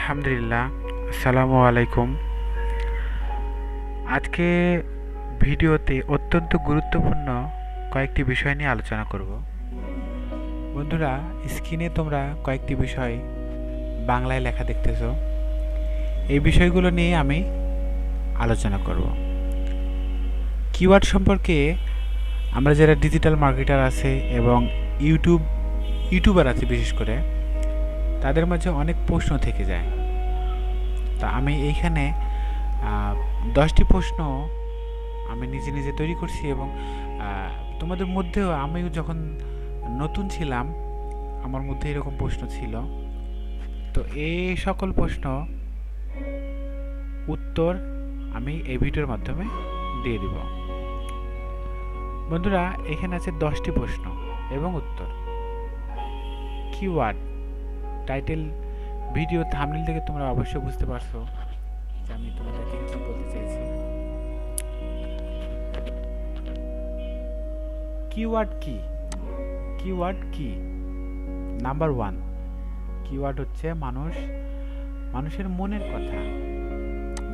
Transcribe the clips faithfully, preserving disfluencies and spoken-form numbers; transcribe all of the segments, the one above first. আলহামদুলিল্লাহ, আসসালামু আলাইকুম। আজকে ভিডিওতে অত্যন্ত গুরুত্বপূর্ণ কয়েকটি বিষয় নিয়ে আলোচনা করব। বন্ধুরা, স্ক্রিনে তোমরা কয়েকটি বিষয় বাংলায় লেখা দেখতেছ, এই বিষয়গুলো নিয়ে আমি আলোচনা করব। কিওয়ার্ড সম্পর্কে আমরা যারা ডিজিটাল মার্কেটার আছে এবং ইউটিউব ইউটিউবার আছে বিশেষ করে, তাদের মাঝে অনেক প্রশ্ন থেকে যায়। তা আমি এইখানে দশটি প্রশ্ন আমি নিজে নিজে তৈরি করছি, এবং তোমাদের মধ্যেও আমিও যখন নতুন ছিলাম আমার মধ্যে এরকম প্রশ্ন ছিল। তো এই সকল প্রশ্ন উত্তর আমি এই ভিডিওর মাধ্যমে দিয়ে দিব। বন্ধুরা, এখানে আছে দশটি প্রশ্ন এবং উত্তর। কিওয়ার্ড টাইটেল, ভিডিও থাম্বনেল থেকে তোমরা অবশ্যই বুঝতে পারছো যে আমি তোমাদেরকে কি বলতে চাইছি। কিওয়ার্ড কি? কিওয়ার্ড কি? নাম্বার ওয়ান, কিওয়ার্ড হচ্ছে মানুষ মানুষের মনের কথা।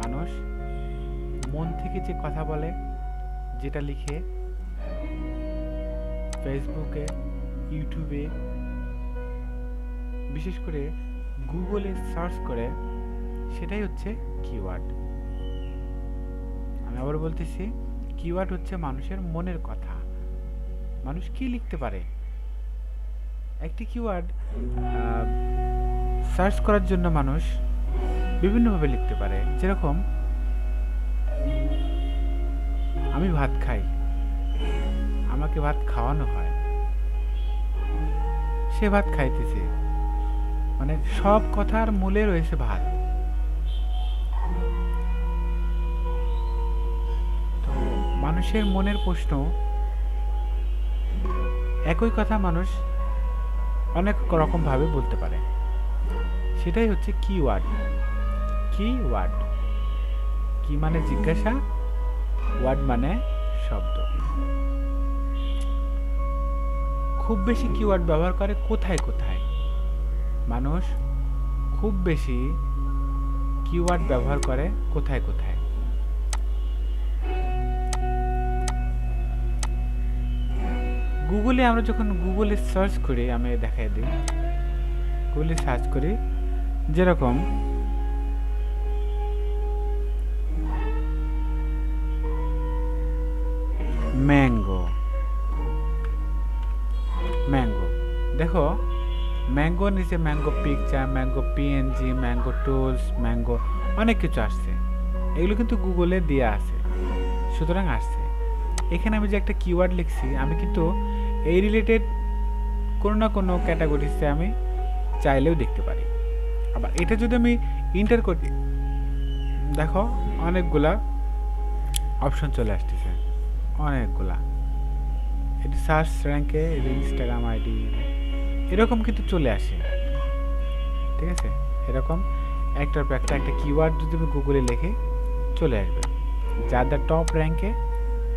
মানুষ মন থেকে যে কথা বলে, যেটা লিখে ফেসবুকে, ইউটিউবে, বিশেষ করে গুগলে সার্চ করে, সেটাই হচ্ছে কিওয়ার্ড। আমি আবার বলতেছি, কিওয়ার্ড হচ্ছে মানুষের মনের কথা। মানুষ কি লিখতে পারে? একটি কিওয়ার্ড সার্চ করার জন্য মানুষ বিভিন্নভাবে লিখতে পারে। যেরকম আমি ভাত খাই, আমাকে ভাত খাওয়ানো হয়, সে ভাত খাইতেছে, মানে সব কথার মূলে রয়েছে ভাত। মানুষের মনের প্রশ্ন, একই কথা মানুষ অনেক রকম ভাবে বলতে পারে, সেটাই হচ্ছে কিওয়ার্ড। কিওয়ার্ড কি মানে জিজ্ঞাসা, ওয়ার্ড মানে শব্দ। খুব বেশি কিওয়ার্ড ব্যবহার করে কোথায় কোথায়? মানুষ খুব বেশি কিওয়ার্ড ব্যবহার করে কোথায় কোথায়? গুগলে। আমরা যখন গুগলে সার্চ করি, আমি দেখাই দিই, গুগলে সার্চ করি, যেরকম ম্যাঙ্গো। ম্যাঙ্গো দেখো, ম্যাঙ্গো নিচে mango picture, mango PNG, mango tools, mango অনেক কিছু আসছে। এগুলো কিন্তু গুগলে দেওয়া আছে, সুতরাং আসছে। এখানে আমি যে একটা কিওয়ার্ড লিখছি, আমি কিন্তু এই রিলেটেড কোনো না কোনো ক্যাটাগরিতে আমি চাইলেও দেখতে পারি। আবার এটা যদি আমি ইন্টার করি, দেখো অনেকগুলা অপশন চলে আসতেছে, অনেকগুলা। এটি সার্চ র্যাঙ্কে ইনস্টাগ্রাম আইডি এরকম কিন্তু চলে আসে। ঠিক আছে, এরকম একটার পর একটা একটা কিওয়ার্ড যদি তুমি গুগলে লিখে চলে আসবে, যাদের টপ র্যাঙ্কে,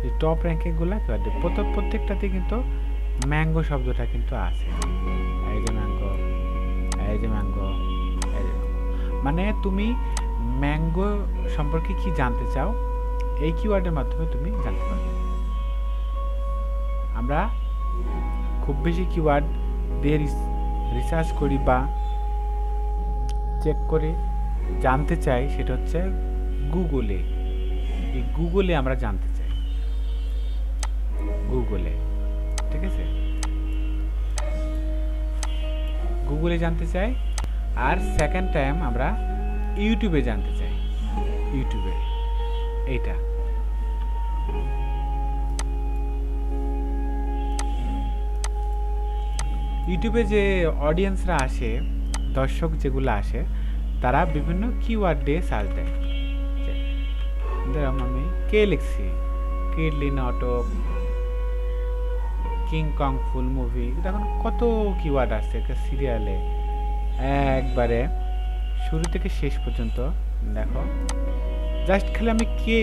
যে টপ র্যাঙ্কিংগুলো কিওয়ার্ড প্রত্যেকটাতে কিন্তু ম্যাঙ্গো শব্দটা কিন্তু আসে। এই যে ম্যাঙ্গো, এই যে ম্যাঙ্গো, এই যে ম্যাঙ্গো, মানে তুমি ম্যাঙ্গো সম্পর্কে কি জানতে চাও, এই কিওয়ার্ডের মাধ্যমে তুমি জানতে পারবে। আমরা খুব বেশি কিওয়ার্ড দিয়ে রিসার্চ করি বা চেক করে জানতে চাই, সেটা হচ্ছে গুগলে। এই গুগলে আমরা জানতে চাই, গুগলে। ঠিক আছে, গুগলে জানতে চাই। আর সেকেন্ড টাইম আমরা ইউটিউবে জানতে চাই, ইউটিউবে। এইটা ইউটিউবে যে অডিয়েন্সরা আসে, দর্শক যেগুলো আসে, তারা বিভিন্ন কিওয়ার্ড দিয়ে সার্চ দেয়। আমি কে লিখছি, কিডলিন auto, King Kong full movie, তখন কত কিওয়ার্ড আসছে একটা সিরিয়ালে। একবারে শুরু থেকে শেষ পর্যন্ত দেখো, জাস্ট খালি আমি কে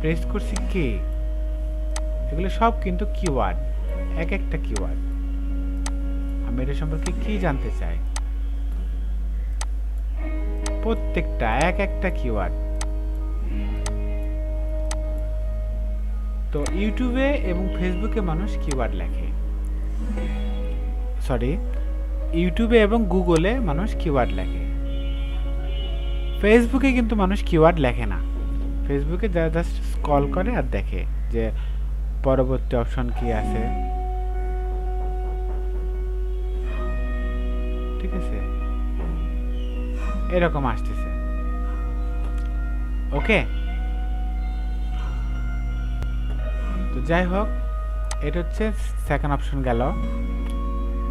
প্রেস করছি, কে, এগুলো সব কিন্তু কিওয়ার্ড, এক একটা কিওয়ার্ড। আমি এটা সম্পর্কে কি জানতে চাই, প্রত্যেকটা এক একটা কিওয়ার্ড। তো ইউটিউবে এবং ফেসবুকে মানুষ কিওয়ার্ড লেখে, সরি ইউটিউবে এবং গুগলে মানুষ কিওয়ার্ড লেখে, ফেসবুকে কিন্তু মানুষ কিওয়ার্ড লেখে না। ফেসবুকে যারা জাস্ট স্ক্রল করে আর দেখে যে পরবর্তী অপশন কি আছে, ঠিক আছে, এরকম আসতেছে। ওকে, তো যাই হোক, এটা হচ্ছে সেকেন্ড অপশন গেল,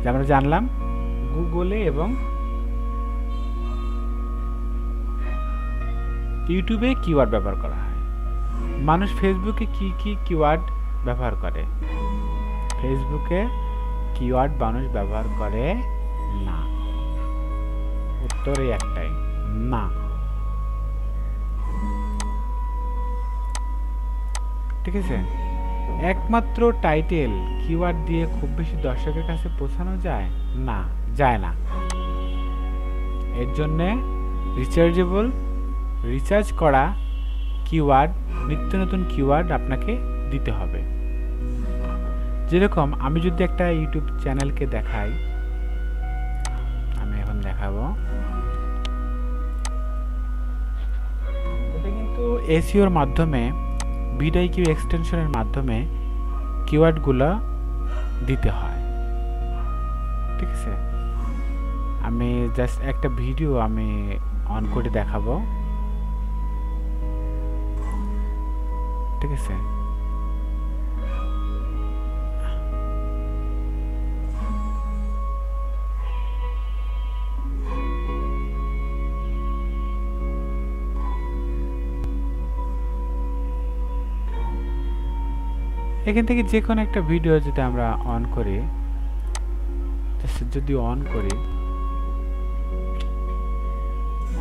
যা আমরা জানলাম গুগলে এবং ইউটিউবে কিওয়ার্ড ব্যবহার করা হয়। মানুষ ফেসবুকে কি কি কিওয়ার্ড ব্যবহার করে? ফেসবুকে কিওয়ার্ড মানুষ ব্যবহার করে না, উত্তরে একটাই, না। ঠিক আছে, একমাত্র টাইটেল কিওয়ার্ড দিয়ে খুব বেশি দর্শকের কাছে পৌঁছানো যায় না, যায় না। এর জন্যে রিচার্জেবল, রিচার্জ করা কিওয়ার্ড, নিত্য নতুন কিওয়ার্ড আপনাকে দিতে হবে। যেরকম আমি যদি একটা ইউটিউব চ্যানেলকে দেখাই, আমি এখন দেখাবো, এটা কিন্তু এসইওর মাধ্যমে, ভিডিও কিউ এক্সটেনশনের মাধ্যমে কিওয়ার্ডগুলো দিতে হয়। ঠিক আছে, আমি জাস্ট একটা ভিডিও আমি অন করে দেখাবো। ঠিক আছে, এখান থেকে যে কোনো একটা ভিডিও যদি আমরা অন করি, যদি অন করি,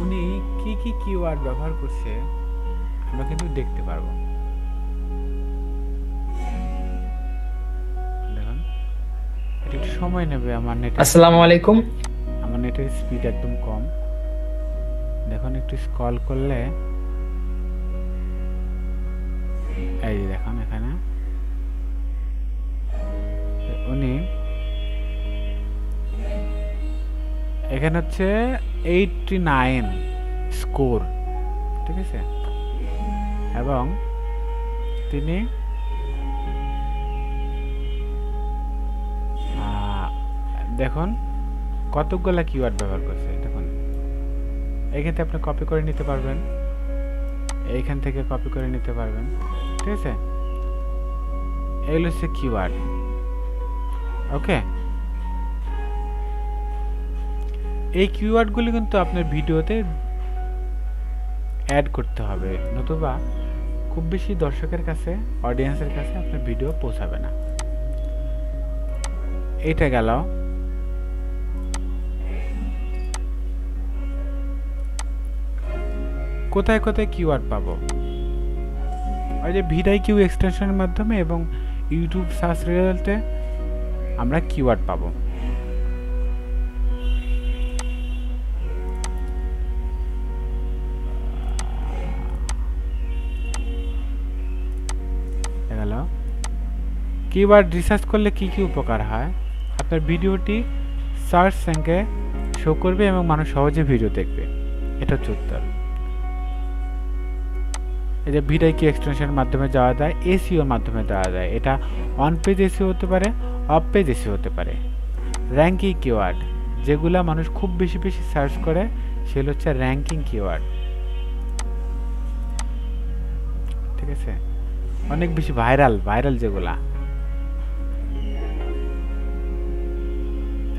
উনি কি কি কিওয়ার্ড ব্যবহার করছে আমরা কিন্তু দেখতে পারবো। দেখুন, একটু সময় নেবে আমার নেট। আসসালামু আলাইকুম, আমার নেটের স্পিড একদম কম। দেখুন, একটু স্ক্রল করলে এই দেখুন এখানে উনি, এখানে হচ্ছে আটানব্বই স্কোর। ঠিক আছে, এবং তিনি দেখুন কতগুলা কিওয়ার্ড ব্যবহার করছে। দেখুন, এইখান থেকে আপনি কপি করে নিতে পারবেন, এইখান থেকে কপি করে নিতে পারবেন। ঠিক আছে, এগুলো হচ্ছে কিওয়ার্ড। ওকে, এই কিওয়ার্ডগুলো কিন্তু আপনার ভিডিওতে অ্যাড করতে হবে, নতুবা খুব বেশি দর্শকের কাছে, অডিয়েন্সের কাছে আপনার ভিডিও পৌঁছাবে না। এটা গেল। কোথায় কোথায় কিওয়ার্ড পাবো? ওই যে ভিডিও কিউ এক্সটেনশনের মাধ্যমে এবং ইউটিউব সার্চ রেজাল্টে আমরা কিওয়ার্ড পাবো। কিওয়ার্ড রিসার্চ করলে কি কি উপকার হয়? আপনার ভিডিওটি সার্চ সঙ্গে শো করবে এবং মানুষ সহজে ভিডিও দেখবে, এটা হচ্ছে উত্তর। এই যে ভিডিও কিউ এক্সটেনশনের মাধ্যমে যাওয়া যায়, এসইওর মাধ্যমে যাওয়া যায়, এটা অন পেজ এসইও হতে পারে, অফ পেজ এসইও হতে পারে। র্যাঙ্কিং কিওয়ার্ড, যেগুলো মানুষ খুব বেশি বেশি সার্চ করে, সেগুলো হচ্ছে র্যাঙ্কিং কিওয়ার্ড। ঠিক আছে, অনেক বেশি ভাইরাল, ভাইরাল যেগুলা।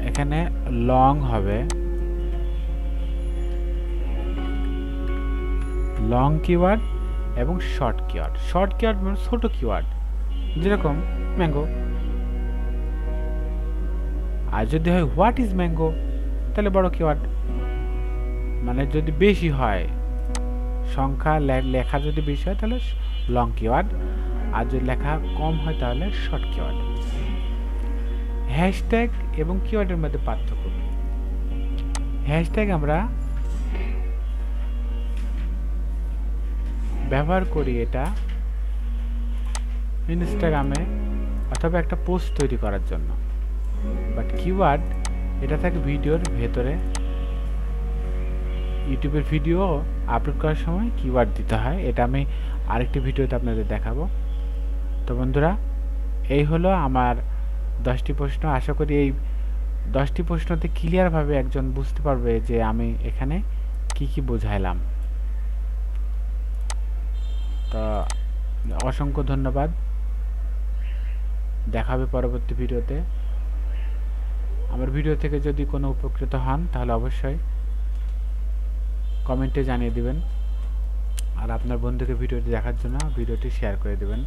এখানে লং হবে, লং কিওয়ার্ড এবং শর্ট কিওয়ার্ড। শর্ট কিওয়ার্ড মানে ছোট কিওয়ার্ড, যেরকম ম্যাঙ্গো। আর যদি হয় হোয়াট ইজ ম্যাঙ্গো, তাহলে বড় কিওয়ার্ড। মানে যদি বেশি হয়, সংখ্যা লেখা যদি বেশি হয় তাহলে লং কিওয়ার্ড, আর যদি লেখা কম হয় তাহলে শর্ট কিওয়ার্ড। হ্যাশট্যাগ এবং কিওয়ার্ডের মধ্যে পার্থক্য। হ্যাশট্যাগ আমরা ব্যবহার করি এটা ইনস্টাগ্রামে অথবা একটা পোস্ট তৈরি করার জন্য। বাট কিওয়ার্ড এটা থাকে ভিডিওর ভেতরে। ইউটিউবের ভিডিও আপলোড করার সময় কিওয়ার্ড দিতে হয়, এটা আমি আরেকটি ভিডিওতে আপনাদের দেখাবো। তো বন্ধুরা, এই হলো আমার দশটি প্রশ্ন। আশা করি এই দশটি প্রশ্নতে ক্লিয়ারভাবে একজন বুঝতে পারবে যে আমি এখানে কি কি বোঝাইলাম। তো অসংখ্য ধন্যবাদ, দেখা হবে পরবর্তী ভিডিওতে। আমার ভিডিও থেকে যদি কোনো উপকৃত হন তাহলে অবশ্যই কমেন্টে জানিয়ে দিবেন, আর আপনার বন্ধুকে ভিডিওটি দেখার জন্য ভিডিওটি শেয়ার করে দেবেন।